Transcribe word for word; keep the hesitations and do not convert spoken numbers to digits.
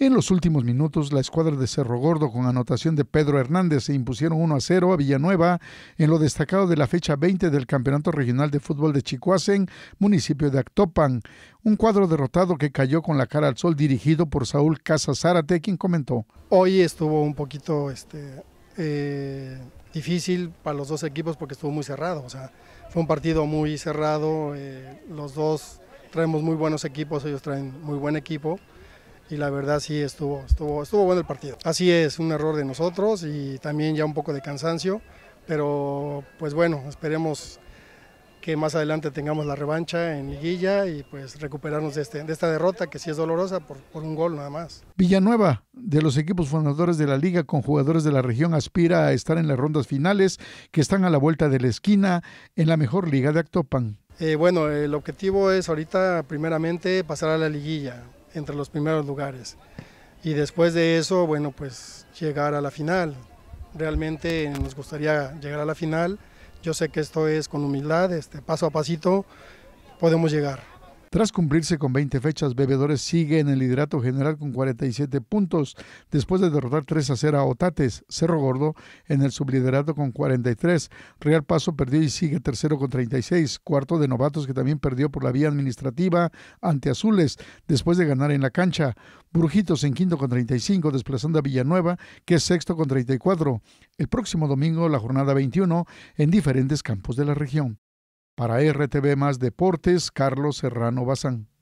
En los últimos minutos, la escuadra de Cerro Gordo, con anotación de Pedro Hernández, se impusieron uno a cero a Villanueva en lo destacado de la fecha veinte del Campeonato Regional de Fútbol de Chicuasen, municipio de Actopan. Un cuadro derrotado que cayó con la cara al sol, dirigido por Saúl Casas Zárate, quien comentó: hoy estuvo un poquito este, eh, difícil para los dos equipos porque estuvo muy cerrado. O sea, fue un partido muy cerrado. Eh, los dos traemos muy buenos equipos, ellos traen muy buen equipo. Y la verdad sí estuvo, estuvo, estuvo bueno el partido. Así es, un error de nosotros y también ya un poco de cansancio, pero pues bueno, esperemos que más adelante tengamos la revancha en Liguilla y pues recuperarnos de, este, de esta derrota que sí es dolorosa por, por un gol nada más. Villanueva, de los equipos fundadores de la liga con jugadores de la región, aspira a estar en las rondas finales que están a la vuelta de la esquina en la mejor liga de Actopan. Eh, bueno, el objetivo es ahorita primeramente pasar a la Liguilla, entre los primeros lugares, y después de eso, bueno, pues llegar a la final. Realmente nos gustaría llegar a la final. Yo sé que esto es con humildad, este, paso a pasito podemos llegar. Tras cumplirse con veinte fechas, Bebedores sigue en el liderato general con cuarenta y siete puntos, después de derrotar tres a cero a Otates. Cerro Gordo en el subliderato con cuarenta y tres, Real Paso perdió y sigue tercero con treinta y seis, cuarto de Novatos, que también perdió por la vía administrativa ante Azules, después de ganar en la cancha. Brujitos en quinto con treinta y cinco, desplazando a Villanueva, que es sexto con treinta y cuatro. El próximo domingo, la jornada veintiuno, en diferentes campos de la región. Para R T V Más Deportes, Carlos Serrano Bazán.